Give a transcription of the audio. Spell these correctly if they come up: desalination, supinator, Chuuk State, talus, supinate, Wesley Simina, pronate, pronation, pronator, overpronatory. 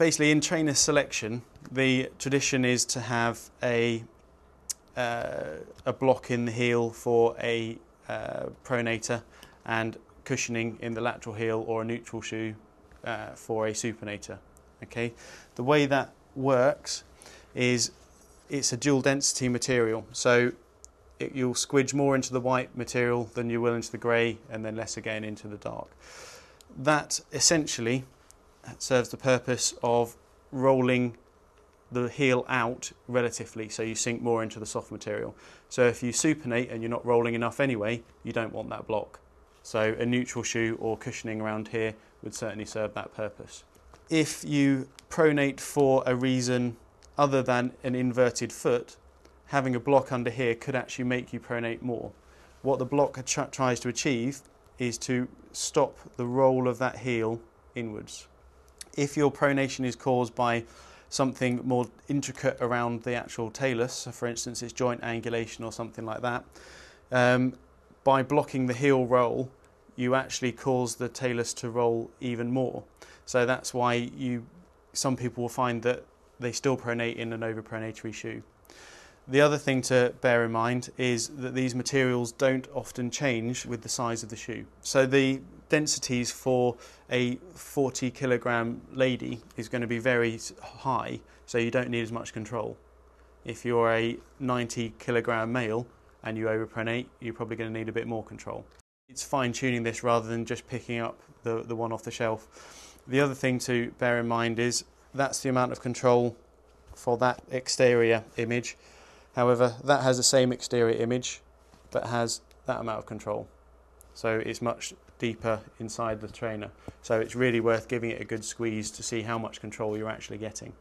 basically in trainer selection, the tradition is to have a block in the heel for a pronator and cushioning in the lateral heel or a neutral shoe for a supinator. Okay, the way that works is it's a dual density material, so you'll squidge more into the white material than you will into the grey, and then less again into the dark. That essentially serves the purpose of rolling the heel out relatively, so you sink more into the soft material. So if you supinate and you're not rolling enough anyway, you don't want that block. So a neutral shoe or cushioning around here would certainly serve that purpose. If you pronate for a reason other than an inverted foot, having a block under here could actually make you pronate more. What the block tries to achieve is to stop the roll of that heel inwards. If your pronation is caused by something more intricate around the actual talus, so for instance it's joint angulation or something like that, by blocking the heel roll you actually cause the talus to roll even more. So that's why some people will find that they still pronate in an overpronatory shoe. The other thing to bear in mind is that these materials don't often change with the size of the shoe. So the densities for a 40-kilogram lady is going to be very high, so you don't need as much control. If you're a 90-kilogram male and you overpronate, you're probably going to need a bit more control. It's fine-tuning this rather than just picking up the one off the shelf. The other thing to bear in mind is that's the amount of control for that exterior image. However, that has the same exterior image but has that amount of control. So it's much deeper inside the trainer. So it's really worth giving it a good squeeze to see how much control you're actually getting.